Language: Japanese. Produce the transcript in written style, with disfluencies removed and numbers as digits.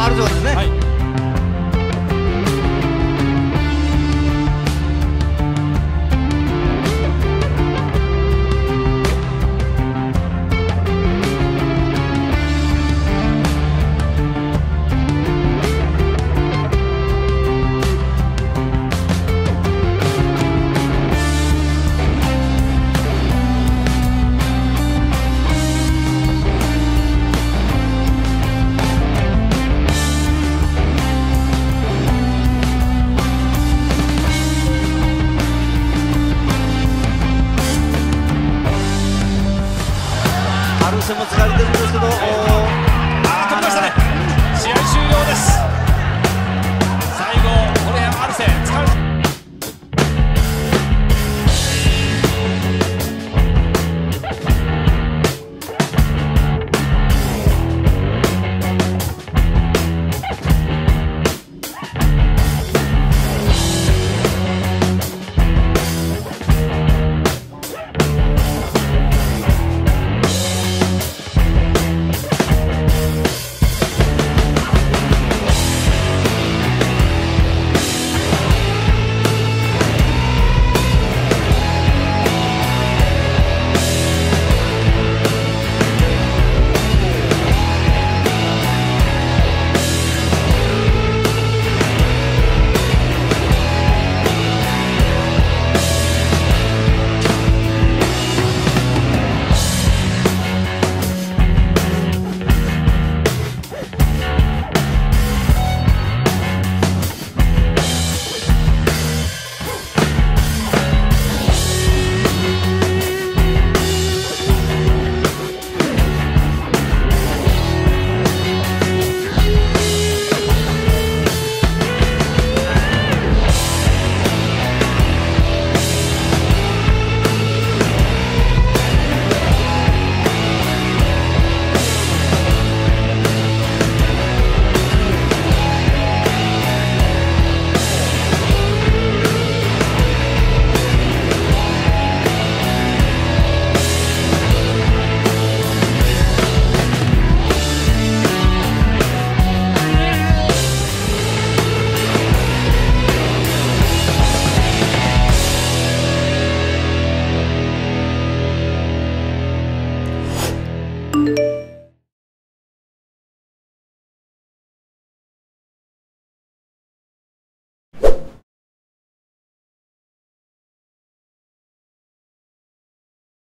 あるそうですね。はい、も疲れてるんですけど、飛びましたね。試合終了です。